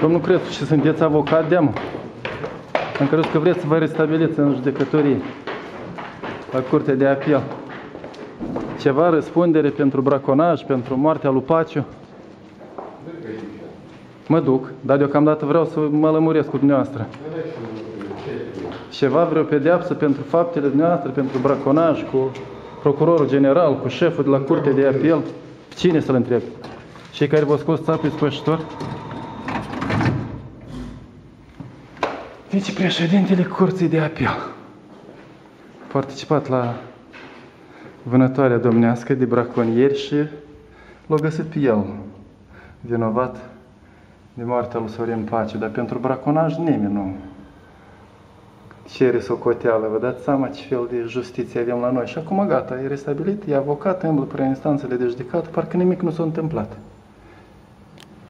Domnul Creţu, și sunteți avocat de-amă? Am crezut că vreți să vă restabiliți în judecătorie, la Curtea de Apel. Ceva răspundere pentru braconaj, pentru moartea lui Paciu? Mă duc, dar deocamdată vreau să mă lămuresc cu dumneavoastră. Ceva, vreo pedeapsă pentru faptele dumneavoastră, pentru braconaj cu procurorul general, cu șeful de la Curtea de Apel? Cine să-l întreb? Cei care v-au scos țapii spășitori? Vicepreședintele Curții de Apel a participat la vânătoarea domnească de braconieri și l-a găsit pe el vinovat de moartea lui Sorin Paciu, dar pentru braconaj nimeni nu cere socoteală. Vă dați seama ce fel de justiție avem la noi. Și acum gata, e restabilit, e avocat, îmblă prin instanțele de judecat, parcă nimic nu s-a întâmplat.